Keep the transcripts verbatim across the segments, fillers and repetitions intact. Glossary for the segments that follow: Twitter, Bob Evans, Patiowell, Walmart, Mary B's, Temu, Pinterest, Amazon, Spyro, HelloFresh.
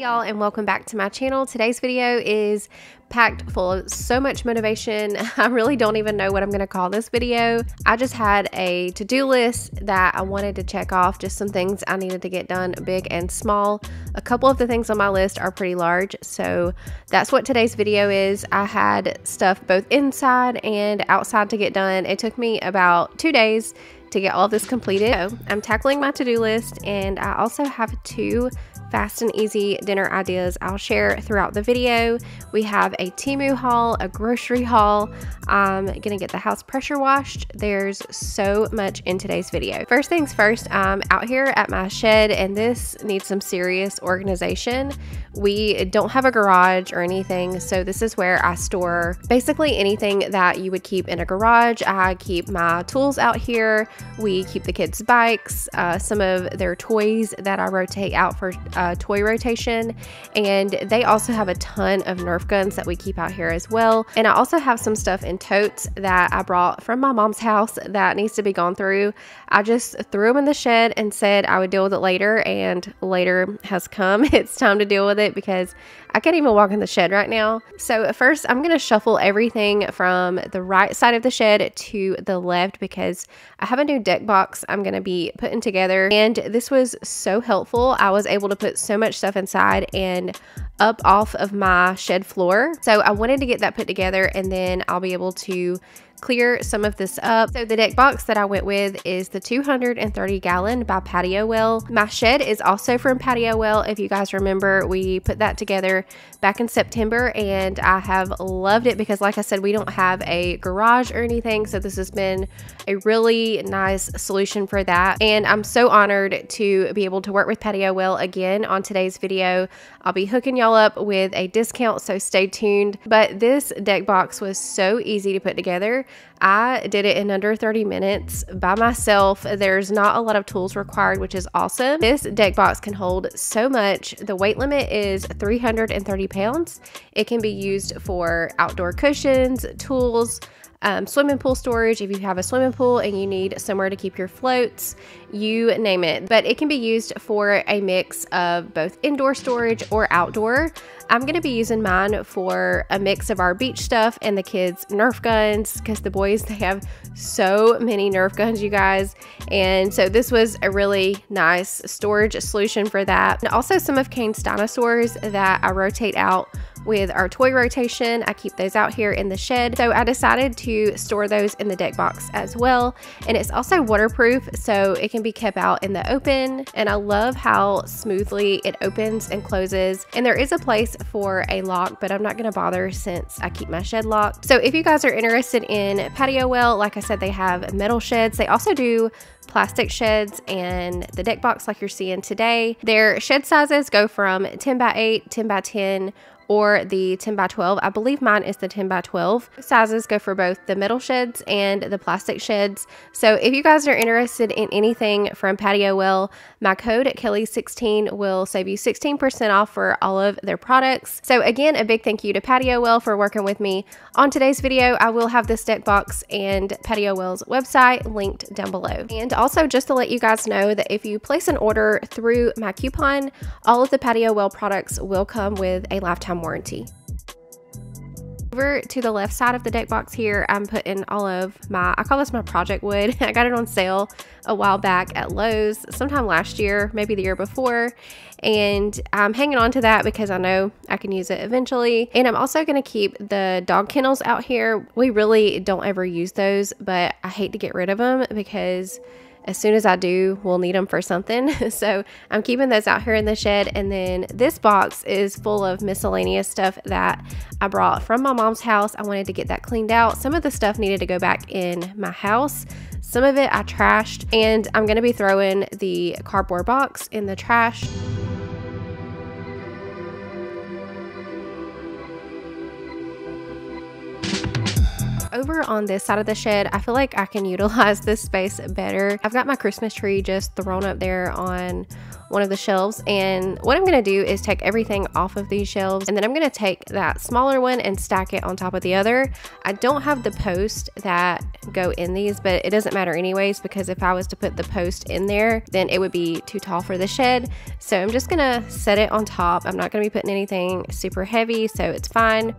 y'all, and welcome back to my channel. Today's video is packed full of so much motivation. I really don't even know what I'm gonna call this video. I just had a to-do list that I wanted to check off, just some things I needed to get done, big and small. A couple of the things on my list are pretty large, so that's what today's video is. I had stuff both inside and outside to get done. It took me about two days to get all this completed. So I'm tackling my to-do list, and I also have two fast and easy dinner ideas I'll share throughout the video. We have a Temu haul, a grocery haul. I'm gonna get the house pressure washed. There's so much in today's video. First things first, I'm out here at my shed, and this needs some serious organization. We don't have a garage or anything, so this is where I store basically anything that you would keep in a garage. I keep my tools out here. We keep the kids' bikes, uh, some of their toys that I rotate out for Uh, toy rotation, and they also have a ton of Nerf guns that we keep out here as well. And I also have some stuff in totes that I brought from my mom's house that needs to be gone through. I just threw them in the shed and said I would deal with it later, and later has come. It's time to deal with it because I can't even walk in the shed right now. So first I'm gonna shuffle everything from the right side of the shed to the left because I have a new deck box I'm gonna be putting together, and this was so helpful. I was able to put so much stuff inside and up off of my shed floor. So I wanted to get that put together, and then I'll be able to clear some of this up. So the deck box that I went with is the two hundred thirty gallon by Patiowell. My shed is also from Patiowell. If you guys remember, we put that together back in September, and I have loved it because, like I said, we don't have a garage or anything, so this has been a really nice solution for that. And I'm so honored to be able to work with Patiowell again on today's video. I'll be hooking y'all up with a discount, so stay tuned. But this deck box was so easy to put together. I did it in under thirty minutes by myself. There's not a lot of tools required, which is awesome. This deck box can hold so much. The weight limit is three hundred thirty pounds. It can be used for outdoor cushions, tools, Um, swimming pool storage if you have a swimming pool and you need somewhere to keep your floats, you name it. But it can be used for a mix of both indoor storage or outdoor. I'm gonna be using mine for a mix of our beach stuff and the kids' Nerf guns because the boys, they have so many Nerf guns, you guys. And so this was a really nice storage solution for that. And also some of Kane's dinosaurs that I rotate out with our toy rotation. I keep those out here in the shed, so I decided to store those in the deck box as well. And it's also waterproof, so it can be kept out in the open, and I love how smoothly it opens and closes. And there is a place for a lock, but I'm not gonna bother since I keep my shed locked. So if you guys are interested in Patiowell, like I said, they have metal sheds. They also do plastic sheds and the deck box like you're seeing today. Their shed sizes go from ten by eight, ten by ten, or the ten by twelve. I believe mine is the ten by twelve. Sizes go for both the metal sheds and the plastic sheds. So if you guys are interested in anything from Patiowell, my code at Kelly sixteen will save you sixteen percent off for all of their products. So again, a big thank you to Patiowell for working with me on today's video. I will have this deck box and Patiowell's website linked down below. And also just to let you guys know that if you place an order through my coupon, all of the Patiowell products will come with a lifetime warranty. Over to the left side of the deck box here, I'm putting all of my, I call this my project wood. I got it on sale a while back at Lowe's sometime last year, maybe the year before, and I'm hanging on to that because I know I can use it eventually. And I'm also going to keep the dog kennels out here. We really don't ever use those, but I hate to get rid of them because as soon as I do, we'll need them for something. So I'm keeping those out here in the shed. And then this box is full of miscellaneous stuff that I brought from my mom's house. I wanted to get that cleaned out. Some of the stuff needed to go back in my house. Some of it I trashed, and I'm gonna be throwing the cardboard box in the trash. over on this side of the shed, I feel like I can utilize this space better. I've got my Christmas tree just thrown up there on one of the shelves, and what I'm gonna do is take everything off of these shelves, and then I'm gonna take that smaller one and stack it on top of the other. I don't have the posts that go in these, but it doesn't matter anyways, because if I was to put the post in there, then it would be too tall for the shed. So I'm just gonna set it on top. I'm not gonna be putting anything super heavy, so it's fine.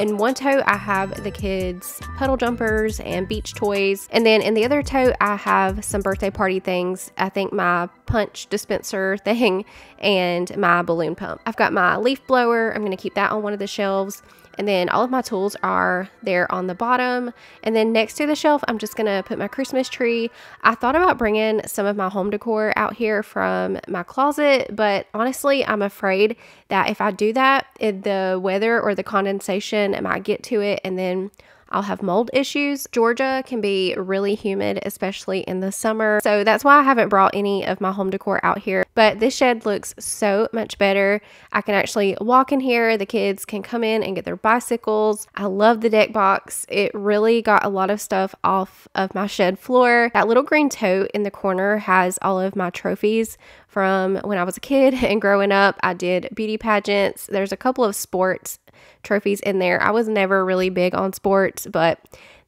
In one tote, I have the kids' puddle jumpers and beach toys. And then in the other tote, I have some birthday party things. I think my punch dispenser thing and my balloon pump. I've got my leaf blower. I'm going to keep that on one of the shelves. And then all of my tools are there on the bottom. And then next to the shelf, I'm just going to put my Christmas tree. I thought about bringing some of my home decor out here from my closet, but honestly, I'm afraid that if I do that, it, the weather or the condensation might get to it, and then I'll have mold issues. Georgia can be really humid, especially in the summer. So that's why I haven't brought any of my home decor out here. But this shed looks so much better. I can actually walk in here. The kids can come in and get their bicycles. I love the deck box. It really got a lot of stuff off of my shed floor. That little green tote in the corner has all of my trophies from when I was a kid and growing up. I did beauty pageants. There's a couple of sports trophies in there. I was never really big on sports, but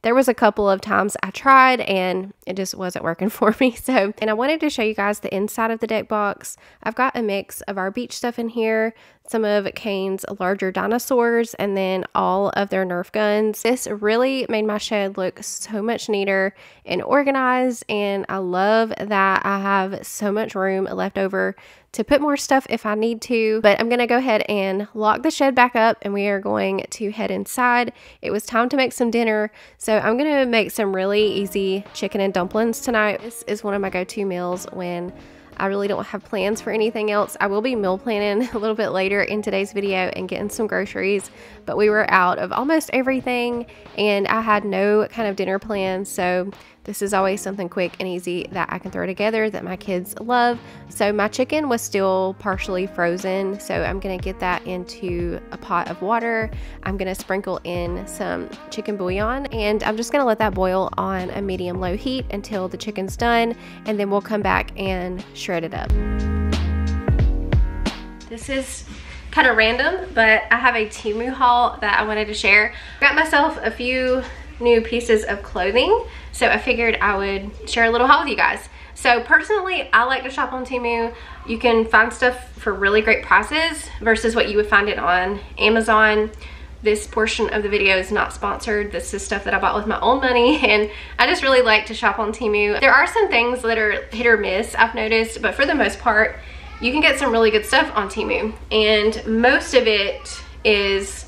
there was a couple of times I tried and it just wasn't working for me. So, and I wanted to show you guys the inside of the deck box. I've got a mix of our beach stuff in here, some of Kane's larger dinosaurs, and then all of their Nerf guns. This really made my shed look so much neater and organized, and I love that I have so much room left over to put more stuff if I need to. But I'm gonna go ahead and lock the shed back up, and we are going to head inside. It was time to make some dinner, so I'm gonna make some really easy chicken and dumplings tonight. This is one of my go-to meals when I really don't have plans for anything else. I will be meal planning a little bit later in today's video and getting some groceries, but we were out of almost everything and I had no kind of dinner plan, so this is always something quick and easy that I can throw together that my kids love. So my chicken was still partially frozen, so I'm gonna get that into a pot of water. I'm gonna sprinkle in some chicken bouillon, and I'm just gonna let that boil on a medium-low heat until the chicken's done, and then we'll come back and shred it up. This is kind of random, but I have a Temu haul that I wanted to share. I got myself a few new pieces of clothing, so I figured I would share a little haul with you guys. So personally, I like to shop on Temu. You can find stuff for really great prices versus what you would find it on Amazon. This portion of the video is not sponsored. This is stuff that I bought with my own money, and I just really like to shop on Temu. There are some things that are hit or miss, I've noticed, but for the most part, you can get some really good stuff on Temu, and most of it is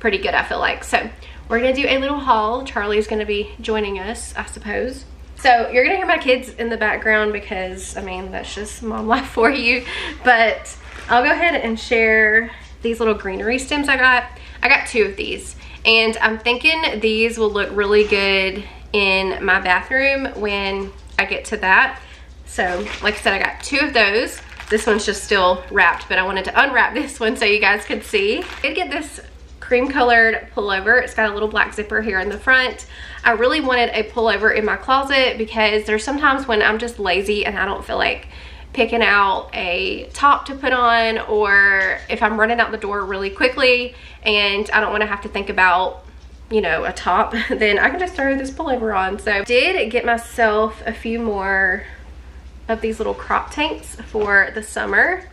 pretty good, I feel like. So we're gonna do a little haul. Charlie's gonna be joining us, I suppose. So you're gonna hear my kids in the background because, I mean, that's just mom life for you. But I'll go ahead and share these little greenery stems I got. I got two of these, and I'm thinking these will look really good in my bathroom when I get to that. So like I said, I got two of those. This one's just still wrapped, but I wanted to unwrap this one so you guys could see. I did get this cream colored pullover. It's got a little black zipper here in the front. I really wanted a pullover in my closet because there's sometimes when I'm just lazy and I don't feel like picking out a top to put on, or if I'm running out the door really quickly and I don't want to have to think about, you know, a top, then I can just throw this pullover on. So I did get myself a few more of these little crop tanks for the summer.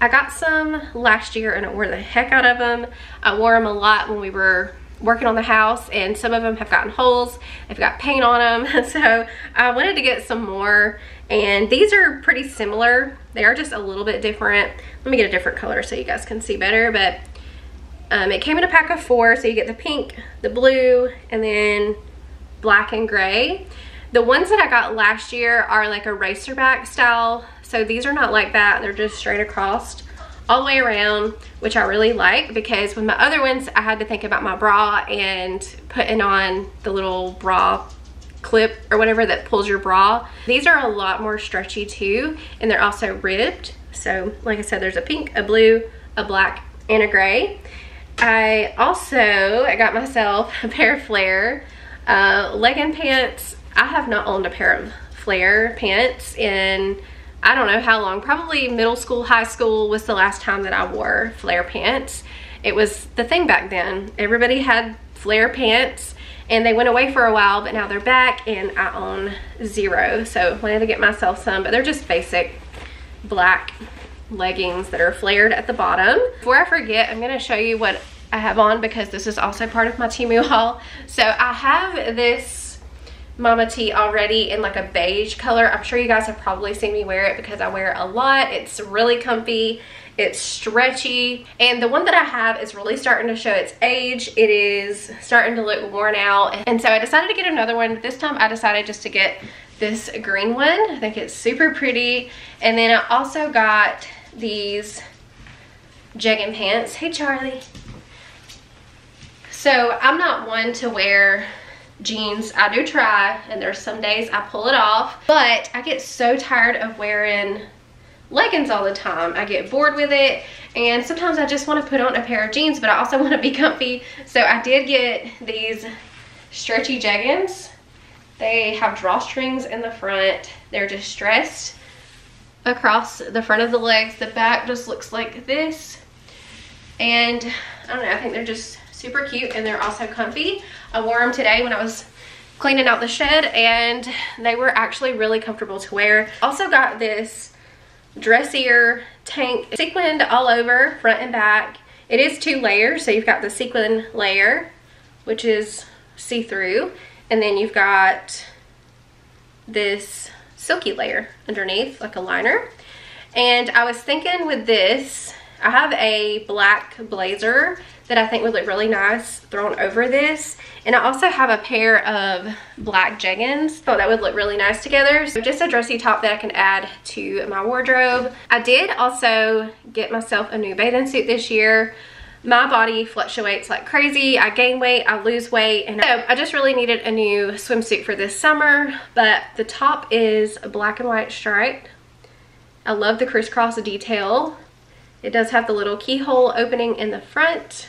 I got some last year and I wore the heck out of them. I wore them a lot when we were working on the house, and some of them have gotten holes. They've got paint on them. So I wanted to get some more, and these are pretty similar. They are just a little bit different. Let me get a different color so you guys can see better. But um, it came in a pack of four. So you get the pink, the blue, and then black and gray. The ones that I got last year are like a racerback style. So these are not like that. They're just straight across all the way around, which I really like because with my other ones, I had to think about my bra and putting on the little bra clip or whatever that pulls your bra. These are a lot more stretchy too, and they're also ribbed. So like I said, there's a pink, a blue, a black, and a gray. I also, I got myself a pair of flare uh, legging pants. I have not owned a pair of flare pants in, I don't know how long, probably middle school, high school was the last time that I wore flare pants. It was the thing back then. Everybody had flare pants and they went away for a while, but now they're back and I own zero. So I wanted to get myself some, but they're just basic black leggings that are flared at the bottom. Before I forget, I'm gonna show you what I have on because this is also part of my Temu haul. So I have this Mama T already in like a beige color. I'm sure you guys have probably seen me wear it because I wear it a lot. It's really comfy, it's stretchy, and the one that I have is really starting to show its age. It is starting to look worn out, and so I decided to get another one. This time I decided just to get this green one. I think it's super pretty. And then I also got these jegging pants. Hey Charlie. So I'm not one to wear jeans. I do try, and there's some days I pull it off, but I get so tired of wearing leggings all the time. I get bored with it, and sometimes I just want to put on a pair of jeans, but I also want to be comfy. So I did get these stretchy jeggings. They have drawstrings in the front. They're just stressed across the front of the legs. The back just looks like this. And I don't know, I think they're just super cute and they're also comfy. I wore them today when I was cleaning out the shed and they were actually really comfortable to wear. Also got this dressier tank, sequined all over, front and back. It is two layers, so you've got the sequin layer, which is see-through, and then you've got this silky layer underneath, like a liner. And I was thinking with this, I have a black blazer that I think would look really nice thrown over this. And I also have a pair of black jeggings. Thought that would look really nice together. So just a dressy top that I can add to my wardrobe. I did also get myself a new bathing suit this year. My body fluctuates like crazy. I gain weight, I lose weight, and so I just really needed a new swimsuit for this summer. But the top is a black and white stripe. I love the crisscross detail. It does have the little keyhole opening in the front.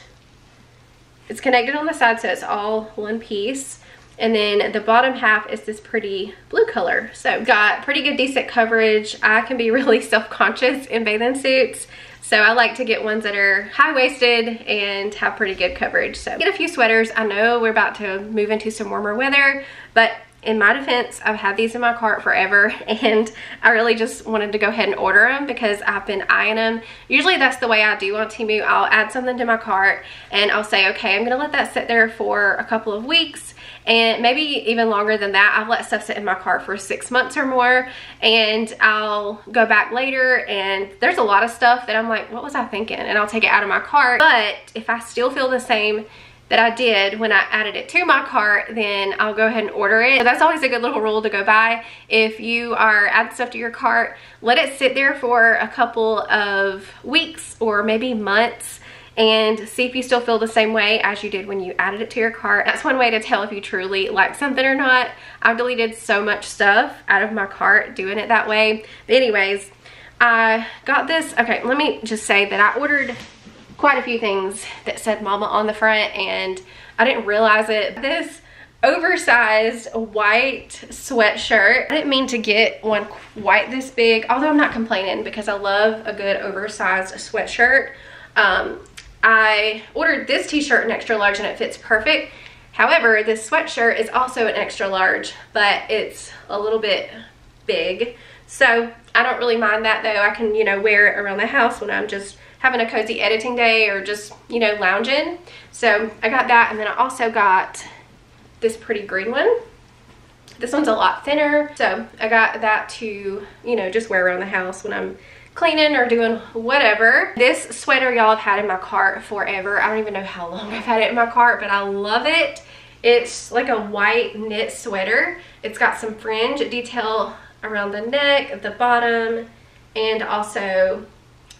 It's connected on the side, so it's all one piece. And then the bottom half is this pretty blue color. So got pretty good, decent coverage. I can be really self-conscious in bathing suits, so I like to get ones that are high-waisted and have pretty good coverage. So get a few sweaters. I know we're about to move into some warmer weather, but in my defense, I've had these in my cart forever and I really just wanted to go ahead and order them because I've been eyeing them. Usually that's the way I do on Temu. I'll add something to my cart and I'll say, okay, I'm gonna let that sit there for a couple of weeks, and maybe even longer than that. I've let stuff sit in my cart for six months or more, and I'll go back later and there's a lot of stuff that I'm like, what was I thinking? And I'll take it out of my cart. But if I still feel the same that I did when I added it to my cart, then I'll go ahead and order it. So that's always a good little rule to go by. If you are adding stuff to your cart, let it sit there for a couple of weeks or maybe months and see if you still feel the same way as you did when you added it to your cart. That's one way to tell if you truly like something or not. I've deleted so much stuff out of my cart doing it that way. But anyways, I got this. Okay, let me just say that I ordered quite a few things that said mama on the front and I didn't realize it. This oversized white sweatshirt, I didn't mean to get one quite this big, although I'm not complaining because I love a good oversized sweatshirt. um I ordered this t-shirt an extra large and it fits perfect. However, this sweatshirt is also an extra large, but it's a little bit big, so I don't really mind that. Though I can, you know, wear it around the house when I'm just having a cozy editing day or just, you know, lounging. So I got that, and then I also got this pretty green one. This one's a lot thinner, so I got that to, you know, just wear around the house when I'm cleaning or doing whatever. This sweater, y'all, I've had in my cart forever. I don't even know how long I've had it in my cart, but I love it. It's like a white knit sweater. It's got some fringe detail around the neck, the bottom, and also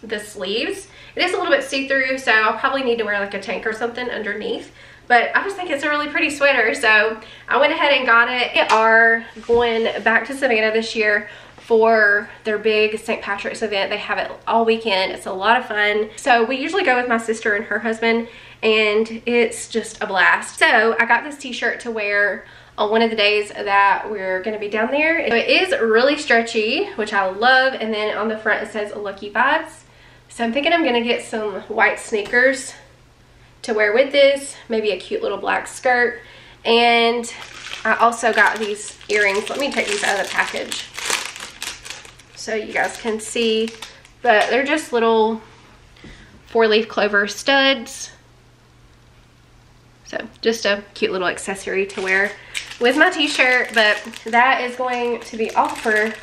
the sleeves. It is a little bit see-through, so I'll probably need to wear like a tank or something underneath, but I just think it's a really pretty sweater, so I went ahead and got it. We are going back to Savannah this year for their big Saint Patrick's event. They have it all weekend. It's a lot of fun. So we usually go with my sister and her husband, and it's just a blast. So I got this t-shirt to wear on one of the days that we're gonna be down there. So it is really stretchy, which I love, and then on the front it says Lucky Vibes. So I'm thinking I'm gonna get some white sneakers to wear with this, maybe a cute little black skirt. And I also got these earrings. Let me take these out of the package so you guys can see, but they're just little four-leaf clover studs. So just a cute little accessory to wear with my t-shirt, but that is going to be all for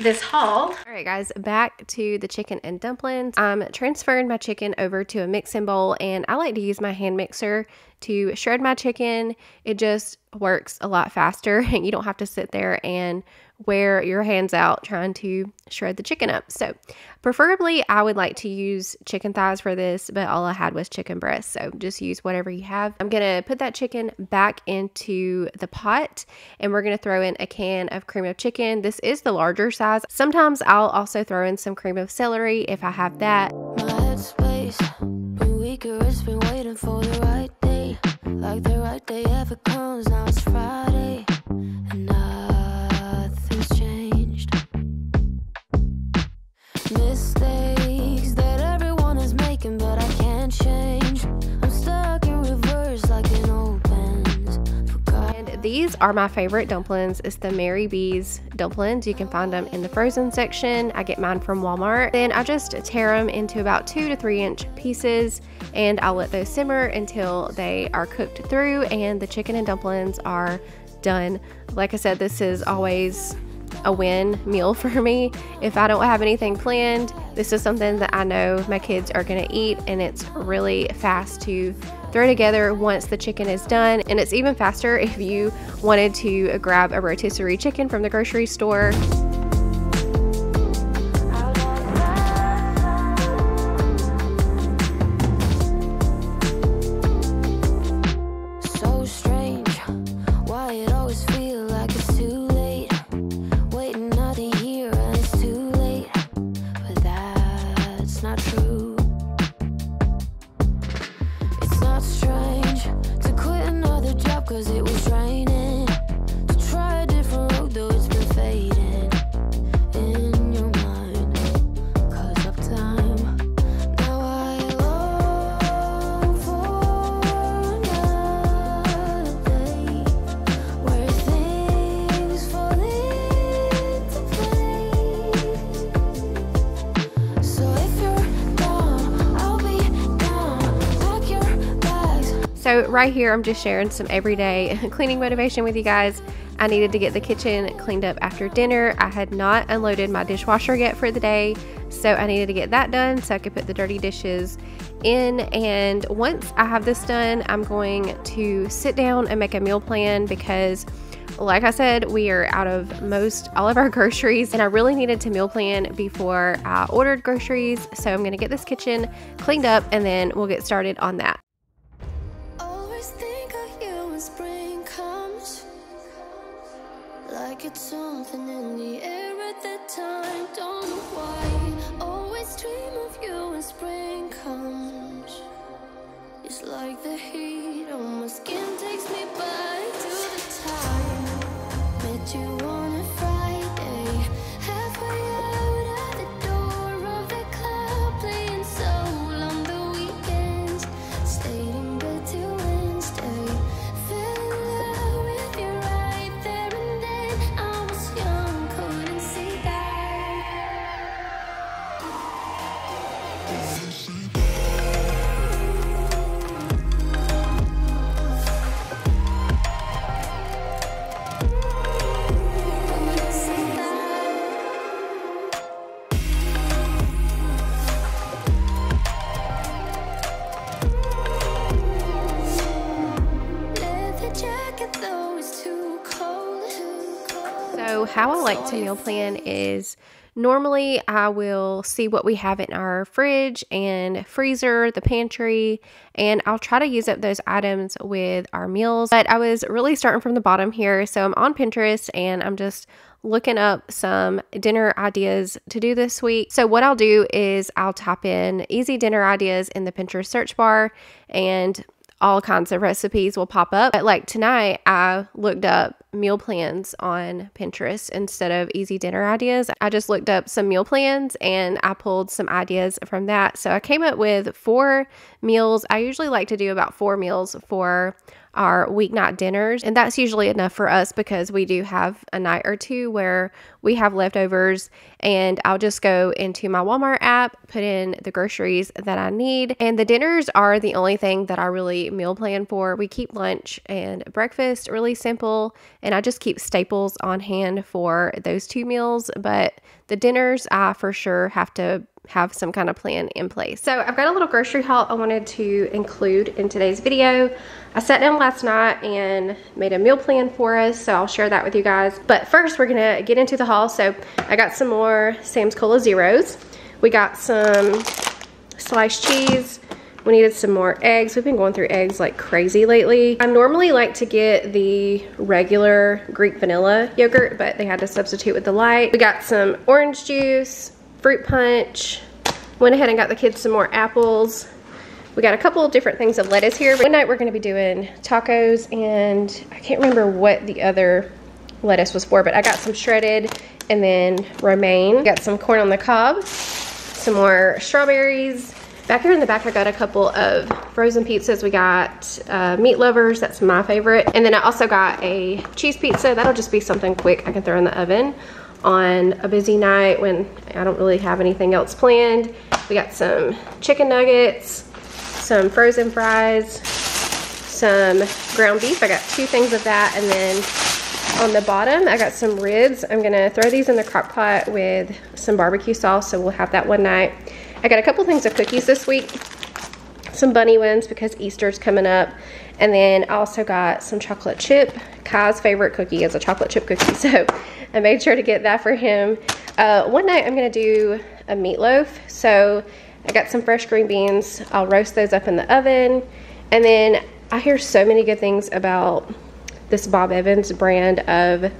this haul. All right guys, back to the chicken and dumplings. I'm transferring my chicken over to a mixing bowl, and I like to use my hand mixer to shred my chicken. It just works a lot faster, and you don't have to sit there and wear your hands out trying to shred the chicken up. So preferably I would like to use chicken thighs for this, but all I had was chicken breast, so just use whatever you have. I'm gonna put that chicken back into the pot, and we're gonna throw in a can of cream of chicken. This is the larger size. Sometimes I'll also throw in some cream of celery if I have that. My headspace, been weaker, it's been waiting for the right day, like the right day ever comes. Now it's Friday and I mistakes that everyone is making, but I can't change. I'm stuck in reverse like an old band. Forgot. And these are my favorite dumplings. It's the Mary B's dumplings. You can find them in the frozen section. I get mine from Walmart. Then I just tear them into about two to three inch pieces, and I'll let those simmer until they are cooked through and the chicken and dumplings are done. Like I said, this is always a win meal for me. If I don't have anything planned, this is something that I know my kids are gonna eat, and it's really fast to throw together once the chicken is done. And it's even faster if you wanted to grab a rotisserie chicken from the grocery store. So right here, I'm just sharing some everyday cleaning motivation with you guys. I needed to get the kitchen cleaned up after dinner. I had not unloaded my dishwasher yet for the day, so I needed to get that done so I could put the dirty dishes in. And once I have this done, I'm going to sit down and make a meal plan, because like I said, we are out of most all of our groceries, and I really needed to meal plan before I ordered groceries. So I'm gonna get this kitchen cleaned up, and then we'll get started on that. It's something in the air at that time, don't know why. Always dream of you when spring comes. It's like the heat on my skin takes me back to the time. Met you on a Friday, halfway out at the door of the club, playing soul on the weekends. Stayed in bed till Wednesday, fell in love with you right there. How I like to meal plan is Normally, I will see what we have in our fridge and freezer, the pantry, and I'll try to use up those items with our meals. But I was really starting from the bottom here, so I'm on Pinterest and I'm just looking up some dinner ideas to do this week. So what I'll do is I'll type in easy dinner ideas in the Pinterest search bar and all kinds of recipes will pop up. But like tonight, I looked up meal plans on Pinterest instead of easy dinner ideas. I just looked up some meal plans and I pulled some ideas from that. So I came up with four meals. I usually like to do about four meals for our weeknight dinners, and that's usually enough for us because we do have a night or two where we have leftovers, and I'll just go into my Walmart app, put in the groceries that I need, and the dinners are the only thing that I really meal plan for. We keep lunch and breakfast really simple, and I just keep staples on hand for those two meals, but the dinners I for sure have to have some kind of plan in place. So I've got a little grocery haul I wanted to include in today's video. I sat down last night and made a meal plan for us, so I'll share that with you guys. But first we're gonna get into the haul. So I got some more Sam's Cola Zeros. We got some sliced cheese. We needed some more eggs. We've been going through eggs like crazy lately. I normally like to get the regular Greek vanilla yogurt, but they had to substitute with the light. We got some orange juice, fruit punch. Went ahead and got the kids some more apples. We got a couple of different things of lettuce here. One night we're gonna be doing tacos, and I can't remember what the other lettuce was for, but I got some shredded and then romaine. Got some corn on the cob, some more strawberries. Back here in the back, I got a couple of frozen pizzas. We got uh, meat lovers, that's my favorite. And then I also got a cheese pizza. That'll just be something quick I can throw in the oven on a busy night when I don't really have anything else planned. We got some chicken nuggets, some frozen fries, some ground beef. I got two things of that, and then on the bottom I got some ribs. I'm gonna throw these in the crock pot with some barbecue sauce, so we'll have that one night. I got a couple things of cookies this week, some bunny ones because Easter's coming up, and then I also got some chocolate chip. Kai's favorite cookie is a chocolate chip cookie, so I made sure to get that for him. Uh, one night I'm gonna do a meatloaf, so I got some fresh green beans. I'll roast those up in the oven, and then I hear so many good things about this Bob Evans brand of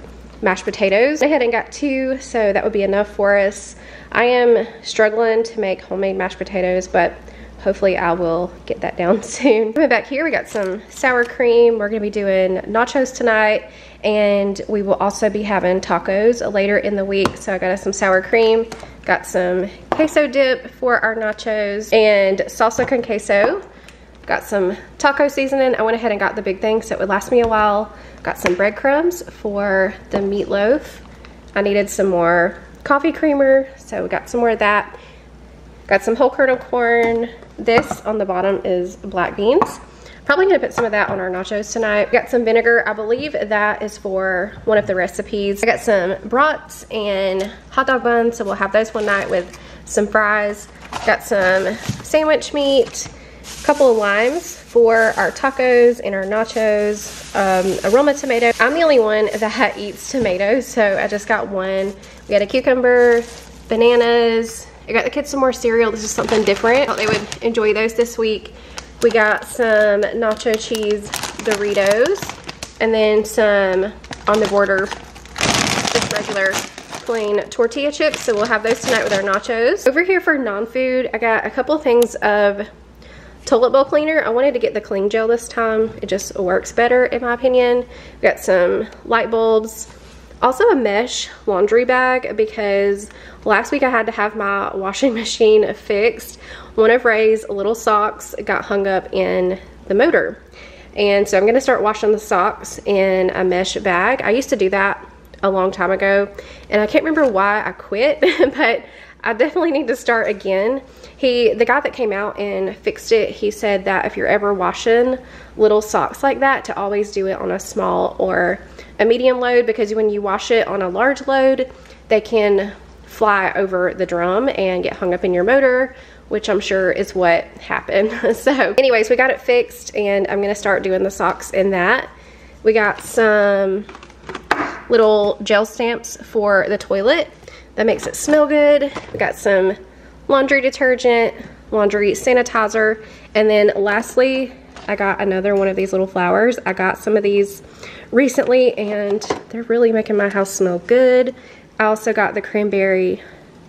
mashed potatoes. I went ahead and got two, so that would be enough for us. I am struggling to make homemade mashed potatoes, but hopefully I will get that down soon. Coming back here, we got some sour cream. We're gonna be doing nachos tonight, and we will also be having tacos later in the week. So I got us some sour cream, got some queso dip for our nachos, and salsa con queso. Got some taco seasoning. I went ahead and got the big thing so it would last me a while. Got some breadcrumbs for the meatloaf. I needed some more coffee creamer, so we got some more of that. Got some whole kernel corn. This on the bottom is black beans. Probably gonna put some of that on our nachos tonight. Got some vinegar. I believe that is for one of the recipes. I got some brats and hot dog buns, so we'll have those one night with some fries. Got some sandwich meat, a couple of limes for our tacos and our nachos, um, aroma tomato. I'm the only one that eats tomatoes, so I just got one. We got a cucumber, bananas. I got the kids some more cereal. This is something different. I thought they would enjoy those this week. We got some nacho cheese Doritos, and then some on the border, just regular plain tortilla chips. So we'll have those tonight with our nachos. Over here for non-food, I got a couple things of toilet bowl cleaner. I wanted to get the cling gel this time. It just works better in my opinion. We got some light bulbs. Also a mesh laundry bag because last week I had to have my washing machine fixed. One of Ray's little socks got hung up in the motor. And so I'm gonna start washing the socks in a mesh bag. I used to do that a long time ago, and I can't remember why I quit, but I definitely need to start again. He, the guy that came out and fixed it, he said that if you're ever washing little socks like that, to always do it on a small or a medium load, because when you wash it on a large load, they can fly over the drum and get hung up in your motor, which I'm sure is what happened. So anyways, we got it fixed, and I'm gonna start doing the socks in that. We got some little gel stamps for the toilet. That makes it smell good. We got some laundry detergent, laundry sanitizer, and then lastly, I got another one of these little flowers. I got some of these recently, and they're really making my house smell good. I also got the cranberry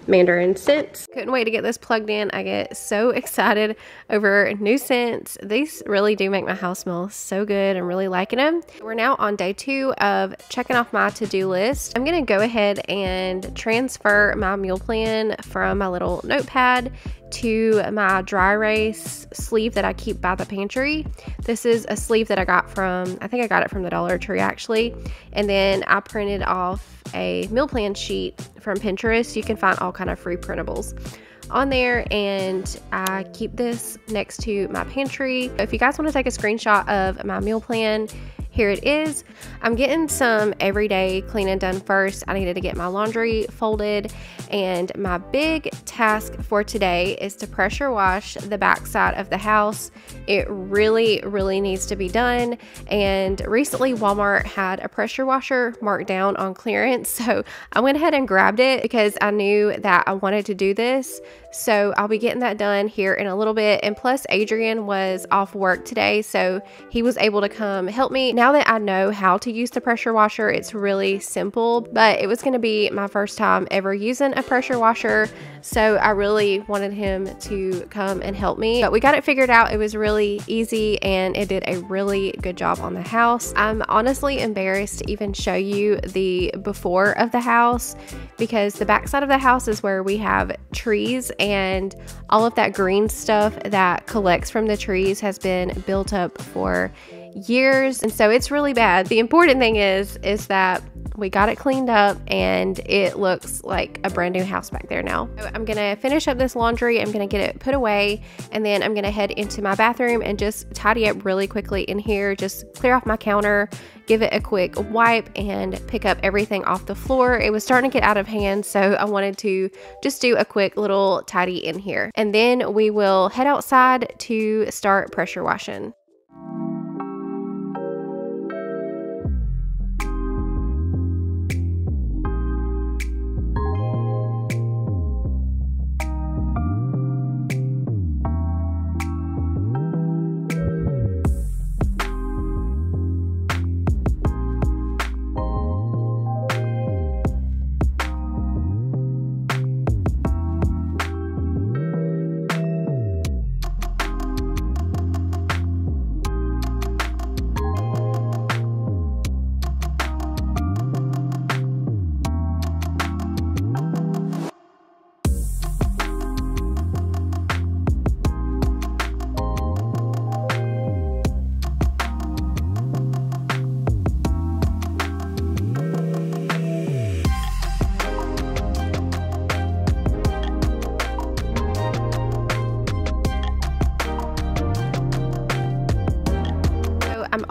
mandarin scents. Couldn't wait to get this plugged in. I get so excited over new scents. These really do make my house smell so good. I'm really liking them. We're now on day two of checking off my to-do list. I'm gonna go ahead and transfer my meal plan from my little notepad to my dry erase sleeve that I keep by the pantry. This is a sleeve that I got from, I think I got it from the Dollar Tree actually. And then I printed off a meal plan sheet from Pinterest. You can find all kind of free printables on there, and I keep this next to my pantry. If you guys want to take a screenshot of my meal plan, here it is. I'm getting some everyday cleaning done first. I needed to get my laundry folded, and my big task for today is to pressure wash the backside of the house. It really, really needs to be done, and recently Walmart had a pressure washer marked down on clearance, so I went ahead and grabbed it because I knew that I wanted to do this. So I'll be getting that done here in a little bit, and plus Adrian was off work today, so he was able to come help me. Now that I know how to use the pressure washer, it's really simple, but it was going to be my first time ever using a pressure washer, so I really wanted him to come and help me. But we got it figured out. It was really easy, and it did a really good job on the house. I'm honestly embarrassed to even show you the before of the house, because the backside of the house is where we have trees, and all of that green stuff that collects from the trees has been built up for years, and so it's really bad. The important thing is is that we got it cleaned up, and it looks like a brand new house back there now. So I'm gonna finish up this laundry, I'm gonna get it put away, and then I'm gonna head into my bathroom and just tidy up really quickly in here, just clear off my counter, give it a quick wipe, and pick up everything off the floor. It was starting to get out of hand, so I wanted to just do a quick little tidy in here. And then we will head outside to start pressure washing.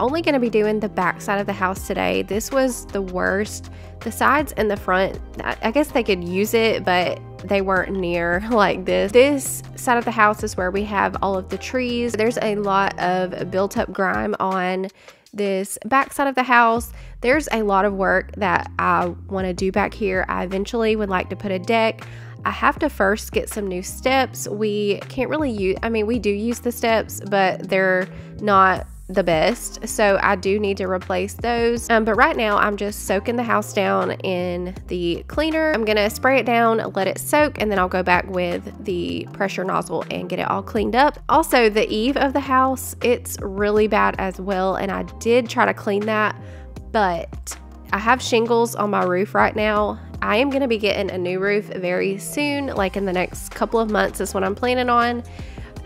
Only going to be doing the back side of the house today. This was the worst. The sides and the front, I guess they could use it, but they weren't near like this. This side of the house is where we have all of the trees. There's a lot of built up grime on this back side of the house. There's a lot of work that I want to do back here. I eventually would like to put a deck. I have to first get some new steps. We can't really use, I mean, we do use the steps, but they're not the best, so I do need to replace those, um, but right now I'm just soaking the house down in the cleaner. I'm gonna spray it down, let it soak, and then I'll go back with the pressure nozzle and get it all cleaned up. Also, the eave of the house, it's really bad as well, and I did try to clean that, but I have shingles on my roof right now. I am gonna be getting a new roof very soon, like in the next couple of months is what I'm planning on,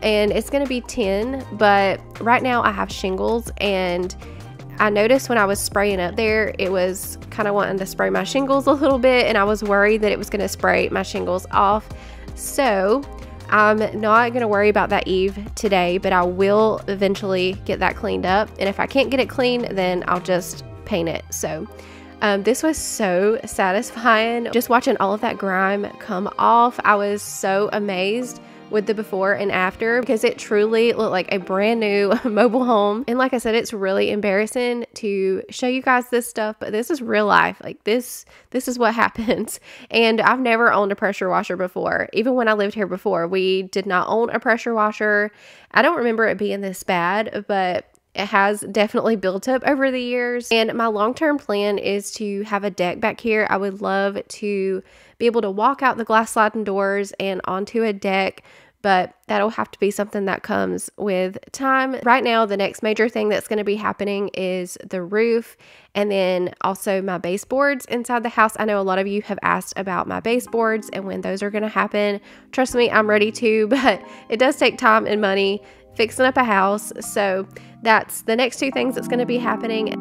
and it's gonna be tin, but right now I have shingles, and I noticed when I was spraying up there, it was kind of wanting to spray my shingles a little bit, and I was worried that it was gonna spray my shingles off. So I'm not gonna worry about that eave today, but I will eventually get that cleaned up, and if I can't get it clean, then I'll just paint it. So Um, this was so satisfying, just watching all of that grime come off. I was so amazed with the before and after, because it truly looked like a brand new mobile home. And like I said, it's really embarrassing to show you guys this stuff, but this is real life. Like this, this is what happens. And I've never owned a pressure washer before. Even when I lived here before, we did not own a pressure washer. I don't remember it being this bad, but it has definitely built up over the years. And my long-term plan is to have a deck back here. I would love to be able to walk out the glass sliding doors and onto a deck, but that'll have to be something that comes with time. Right now, the next major thing that's going to be happening is the roof, and then also my baseboards inside the house. I know a lot of you have asked about my baseboards and when those are going to happen. Trust me, I'm ready to, but it does take time and money fixing up a house. So that's the next two things that's going to be happening.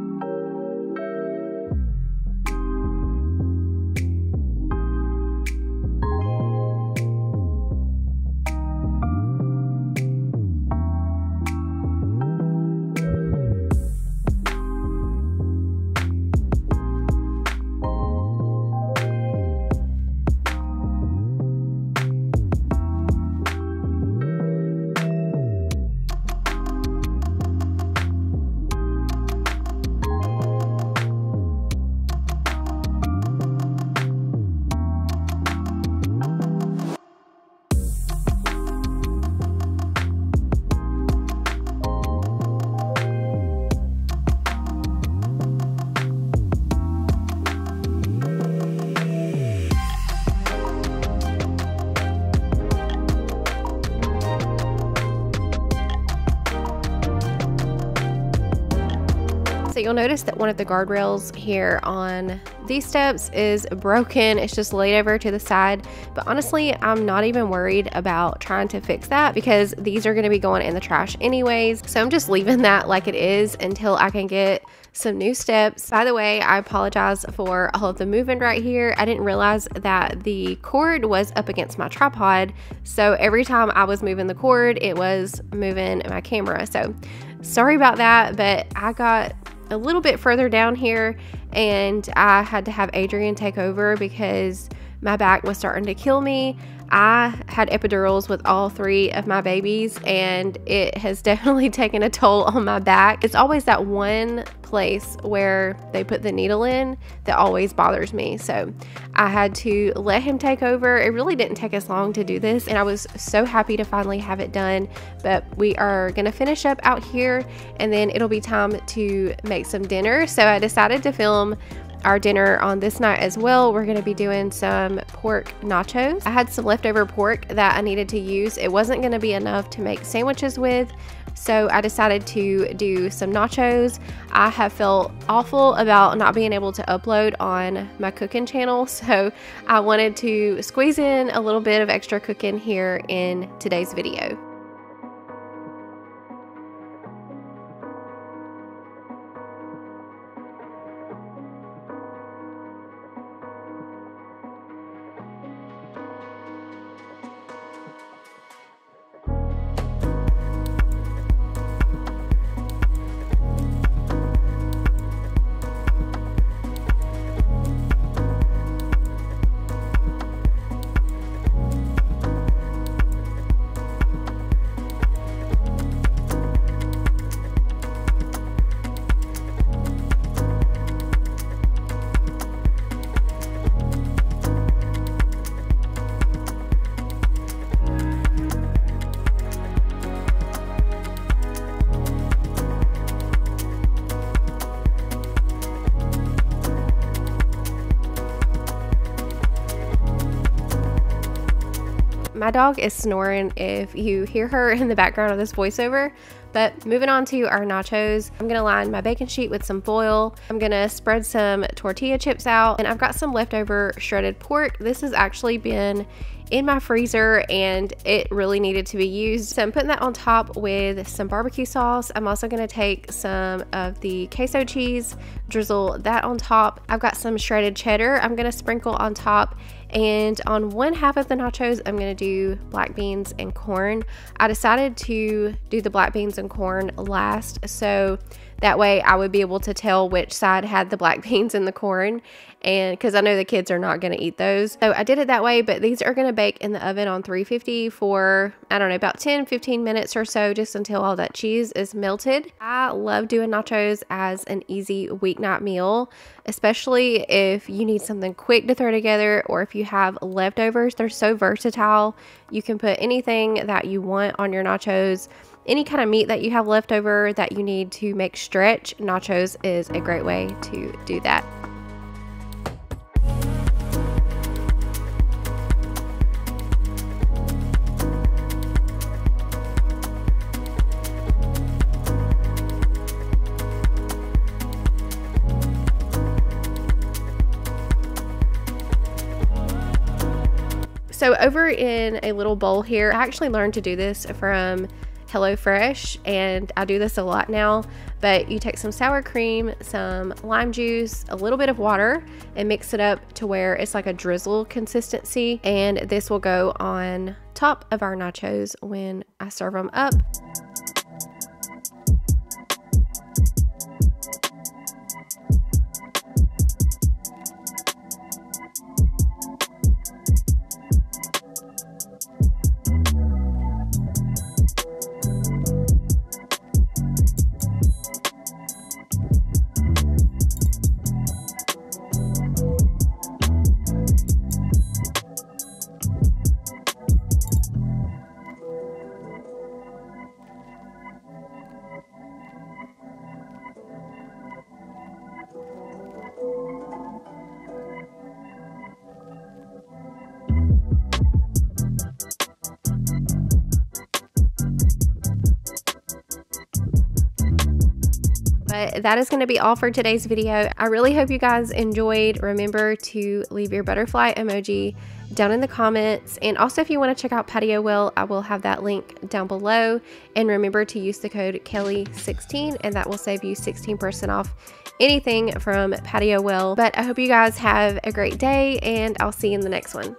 You'll notice that one of the guardrails here on these steps is broken. It's just laid over to the side, but honestly, I'm not even worried about trying to fix that because these are going to be going in the trash anyways. So I'm just leaving that like it is until I can get some new steps. By the way, I apologize for all of the moving right here. I didn't realize that the cord was up against my tripod, so every time I was moving the cord, it was moving my camera. So sorry about that, but I got a little bit further down here and I had to have Adrian take over because my back was starting to kill me. I had epidurals with all three of my babies and it has definitely taken a toll on my back. It's always that one place where they put the needle in that always bothers me. So I had to let him take over. It really didn't take us long to do this and I was so happy to finally have it done, but we are gonna finish up out here and then it'll be time to make some dinner. So I decided to film our dinner on this night as well. We're gonna be doing some pork nachos. I had some leftover pork that I needed to use. It wasn't gonna be enough to make sandwiches with, so I decided to do some nachos. I have felt awful about not being able to upload on my cooking channel, so I wanted to squeeze in a little bit of extra cooking here in today's video. My dog is snoring if you hear her in the background of this voiceover. But moving on to our nachos, I'm gonna line my baking sheet with some foil. I'm gonna spread some tortilla chips out and I've got some leftover shredded pork. This has actually been in my freezer and it really needed to be used. So I'm putting that on top with some barbecue sauce. I'm also gonna take some of the queso cheese, drizzle that on top. I've got some shredded cheddar I'm gonna sprinkle on top, and on one half of the nachos, I'm gonna do black beans and corn. I decided to do the black beans and corn last, so That way I would be able to tell which side had the black beans and the corn, and because I know the kids are not going to eat those. So I did it that way, but these are going to bake in the oven on three fifty for, I don't know, about ten fifteen minutes or so, just until all that cheese is melted. I love doing nachos as an easy weeknight meal, especially if you need something quick to throw together or if you have leftovers. They're so versatile. You can put anything that you want on your nachos. Any kind of meat that you have left over that you need to make stretch, nachos is a great way to do that. So over in a little bowl here, I actually learned to do this from HelloFresh, and I do this a lot now, but you take some sour cream, some lime juice, a little bit of water, and mix it up to where it's like a drizzle consistency, and this will go on top of our nachos when I serve them up. But that is going to be all for today's video. I really hope you guys enjoyed. Remember to leave your butterfly emoji down in the comments. And also if you want to check out Patiowell, I will have that link down below. And remember to use the code Kelly sixteen, and that will save you sixteen percent off anything from Patiowell. But I hope you guys have a great day, and I'll see you in the next one.